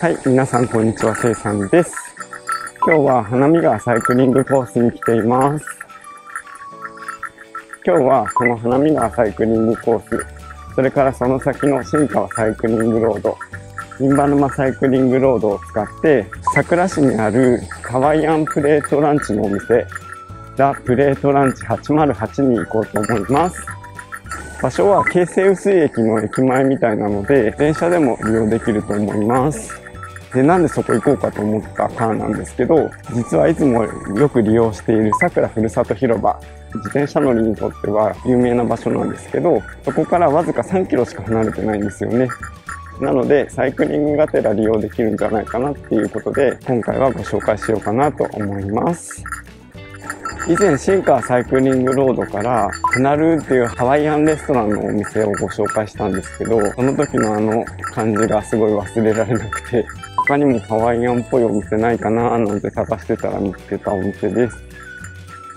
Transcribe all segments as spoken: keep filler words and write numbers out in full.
はい、皆さんこんにちは、せいさんです。今日は花見川サイクリングコースに来ています。今日はこの花見川サイクリングコース、それからその先の新川サイクリングロード、印旛沼サイクリングロードを使って、佐倉市にあるハワイアンプレートランチのお店、ダ・プレートランチはちまるはちに行こうと思います。場所は京成碓井駅の駅前みたいなので、電車でも利用できると思います。で、なんでそこ行こうかと思ったからなんですけど、実はいつもよく利用している佐倉ふるさと広場、自転車乗りにとっては有名な場所なんですけど、そこからわずかさんキロしか離れてないんですよね。なので、サイクリングがてら利用できるんじゃないかなっていうことで、今回はご紹介しようかなと思います。以前、新川サイクリングロードから、クナルーっていうハワイアンレストランのお店をご紹介したんですけど、その時のあの感じがすごい忘れられなくて、他にもハワイアンっぽいお店ないかなーなんて探してたら見つけたお店です。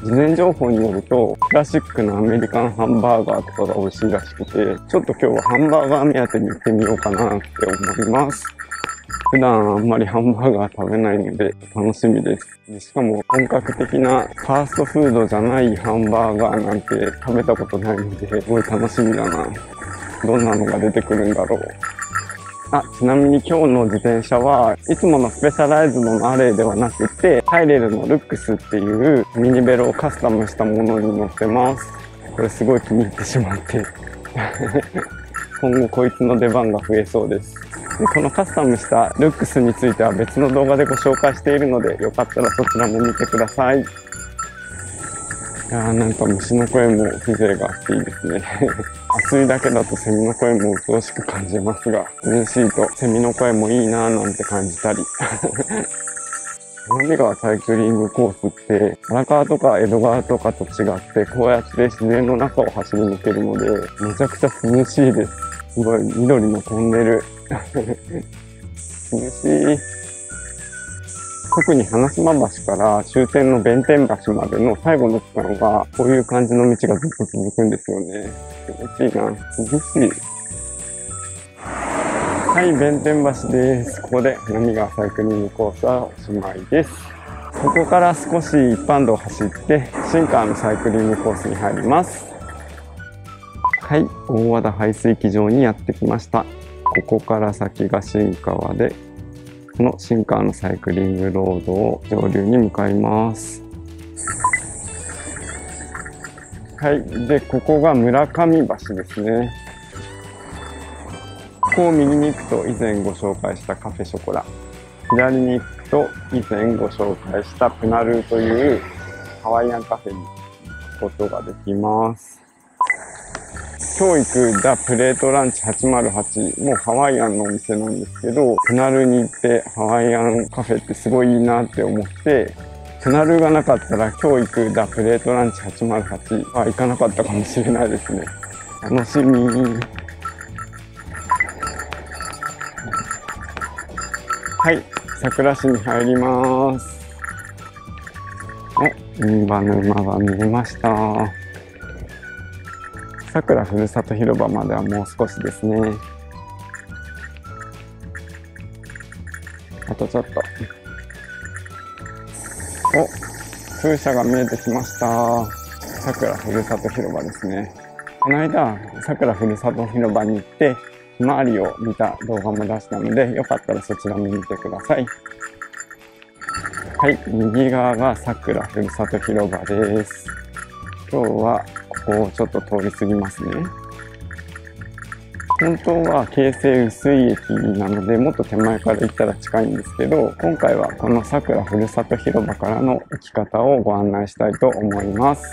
事前情報によると、クラシックのアメリカンハンバーガーとかが美味しいらしくて、ちょっと今日はハンバーガー目当てに行ってみようかなって思います。普段あんまりハンバーガー食べないので楽しみです。しかも本格的なファーストフードじゃないハンバーガーなんて食べたことないので、すごい楽しみだな。どんなのが出てくるんだろう。あ、ちなみに今日の自転車はいつものスペシャライズドのアレイではなくて、ハイレルのルックスっていうミニベロをカスタムしたものに乗ってます。これすごい気に入ってしまって。今後こいつの出番が増えそうです。で、このカスタムしたルックスについては別の動画でご紹介しているので、よかったらそちらも見てください。いやー、なんか虫の声も風情があっていいですね。暑いだけだとセミの声もうっとうしく感じますが、涼しいとセミの声もいいなぁなんて感じたり。花見川サイクリングコースって、荒川とか江戸川とかと違って、こうやって自然の中を走り抜けるので、めちゃくちゃ涼しいです。すごい緑のトンネル。涼しい。特に花島橋から終点の弁天橋までの最後の区間は、こういう感じの道がずっと続くんですよね。気持ちいいな。涼しい。はい、弁天橋です。ここで花見川サイクリングコースはおしまいです。ここから少し一般道を走って、新川のサイクリングコースに入ります。はい、大和田排水機場にやってきました。ここから先が新川で、この新川のサイクリングロードを上流に向かいます。はい、で、ここが村上橋ですね。ここを右に行くと以前ご紹介したカフェショコラ、左に行くと以前ご紹介したプナルーというハワイアンカフェに行くことができます。今日行くダ・プレートランチはちまるはちもハワイアンのお店なんですけど、プナルーに行ってハワイアンカフェってすごいいいなって思って、プナルーがなかったら今日行くダ・プレートランチはちまるはちは行かなかったかもしれないですね。楽しみ。はい、佐倉市に入ります。お、印旛沼が見えました。佐倉ふるさと広場まではもう少しですね。あとちょっと。お、風車が見えてきました。佐倉ふるさと広場ですね。この間、佐倉ふるさと広場に行って、ひまわりを見た動画も出したので、よかったらそちらも見てください。はい、右側が佐倉ふるさと広場です。今日はここをちょっと通り過ぎますね。本当は京成碓井駅なので、もっと手前から行ったら近いんですけど、今回はこの佐倉ふるさと広場からの行き方をご案内したいと思います。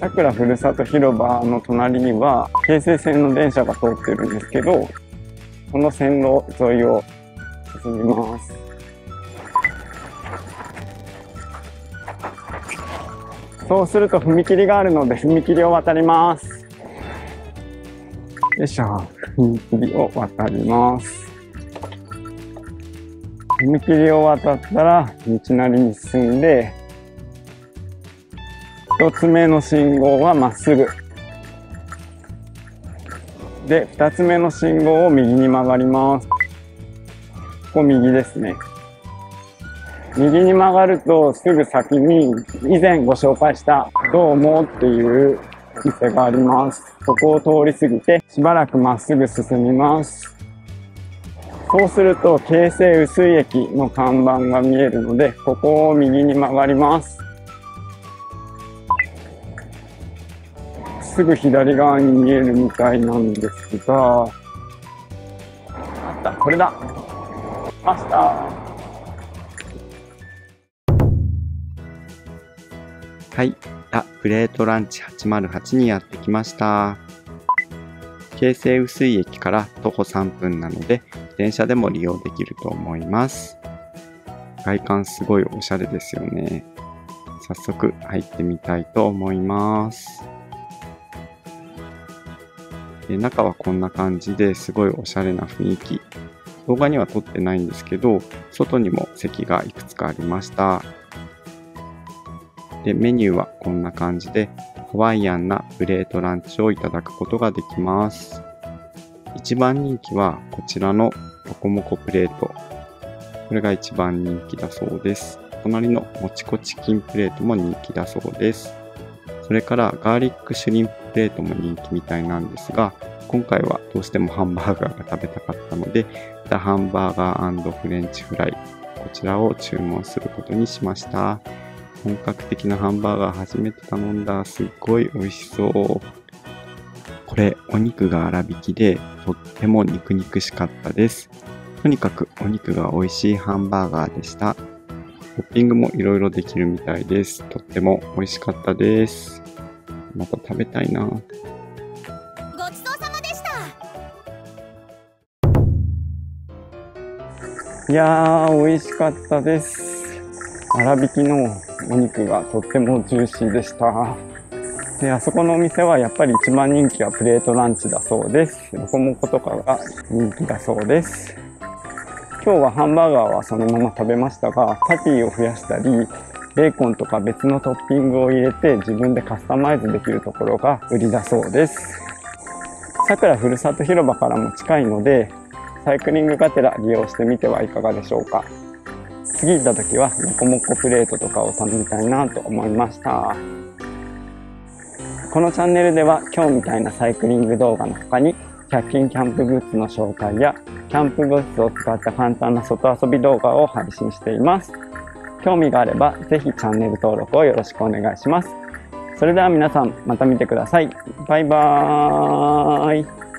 佐倉ふるさと広場の隣には京成線の電車が通ってるんですけど、この線路沿いを進みます。そうすると踏切があるので踏切を渡ります。よいしょ、踏切を渡ります。踏切を渡ったら道なりに進んで、一つ目の信号はまっすぐで、二つ目の信号を右に曲がります。ここ右ですね。右に曲がるとすぐ先に以前ご紹介したどうもっていうお店があります。そこを通り過ぎてしばらくまっすぐ進みます。そうすると京成碓井駅の看板が見えるので、ここを右に曲がります。すぐ左側に見えるみたいなんですが、あった、これだ。来ました。はい、ダプレートランチはちまるはちにやってきました。京成碓井駅から徒歩さんぷんなので、電車でも利用できると思います。外観すごいおしゃれですよね。早速入ってみたいと思います。で、中はこんな感じですごいおしゃれな雰囲気。動画には撮ってないんですけど、外にも席がいくつかありました。で、メニューはこんな感じで、ハワイアンなプレートランチをいただくことができます。一番人気はこちらのロコモコプレート。これが一番人気だそうです。隣のもちこチキンプレートも人気だそうです。それからガーリックシュリンププレートも人気みたいなんですが、今回はどうしてもハンバーガーが食べたかったので、ザ・ハンバーガー&フレンチフライ。こちらを注文することにしました。本格的なハンバーガー初めて頼んだ。すっごい美味しそう。これお肉が粗挽きでとっても肉々しかったです。とにかくお肉が美味しいハンバーガーでした。トッピングもいろいろできるみたいです。とっても美味しかったです。また食べたいな。ごちそうさまでした。いやー、美味しかったです。粗挽きのお肉がとってもジューシーでした。で、あそこのお店はやっぱり一番人気はプレートランチだそうです。ロコモコとかが人気だそうです。今日はハンバーガーはそのまま食べましたが、パティを増やしたり、ベーコンとか別のトッピングを入れて自分でカスタマイズできるところが売りだそうです。さくらふるさと広場からも近いので、サイクリングがてら利用してみてはいかがでしょうか。次行った時はロコモコプレートとかを食べたいなと思いました。このチャンネルでは今日みたいなサイクリング動画の他にひゃく均キャンプグッズの紹介やキャンプグッズを使った簡単な外遊び動画を配信しています。興味があればぜひチャンネル登録をよろしくお願いします。それでは皆さんまた見てください。バイバーイ。